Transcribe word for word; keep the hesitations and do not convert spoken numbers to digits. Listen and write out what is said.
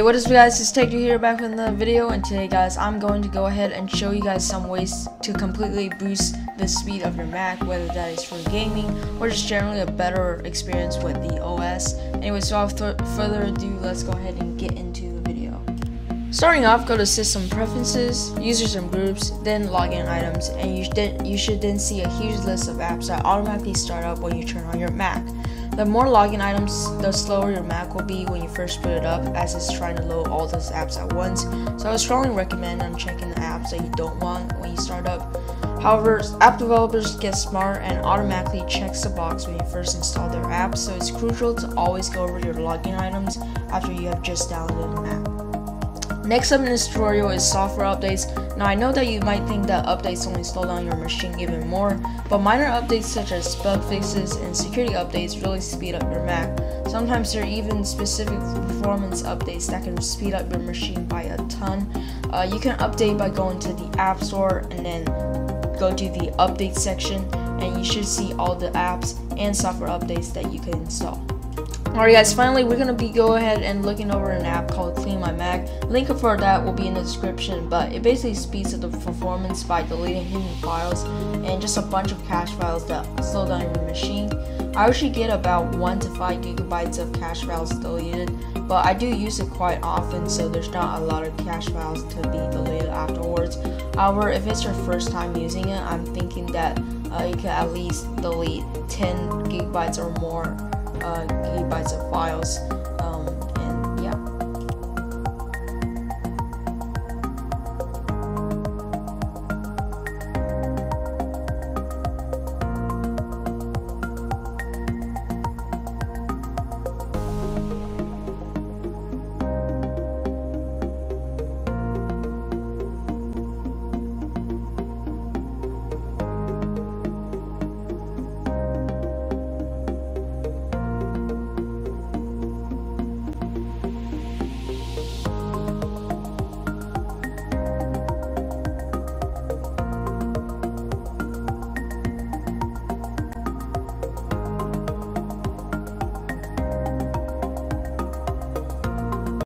Hey, what is up guys, it's Tech two here, back in the video, and today guys I'm going to go ahead and show you guys some ways to completely boost the speed of your Mac, whether that is for gaming or just generally a better experience with the O S. Anyway, so without further ado, let's go ahead and get into the video. Starting off, go to System Preferences, Users and Groups, then Login Items, and you, th you should then see a huge list of apps that automatically start up when you turn on your Mac. The more login items, the slower your Mac will be when you first boot it up, as it's trying to load all those apps at once. So I would strongly recommend unchecking the apps that you don't want when you start up. However, app developers get smart and automatically checks the box when you first install their app, so it's crucial to always go over your login items after you have just downloaded an app. Next up in this tutorial is software updates. Now I know that you might think that updates only slow down your machine even more, but minor updates such as bug fixes and security updates really speed up your Mac. Sometimes there are even specific performance updates that can speed up your machine by a ton. Uh, you can update by going to the App Store and then go to the update section, and you should see all the apps and software updates that you can install. Alright guys, finally we're going to be go ahead and looking over an app called CleanMyMac. Link for that will be in the description, but it basically speeds up the performance by deleting hidden files and just a bunch of cache files that slow down your machine. I usually get about one to five gigabytes of cache files deleted, but I do use it quite often, so there's not a lot of cache files to be deleted afterwards. However, if it's your first time using it, I'm thinking that uh, you can at least delete ten gigabytes or more Uh, gigabytes of files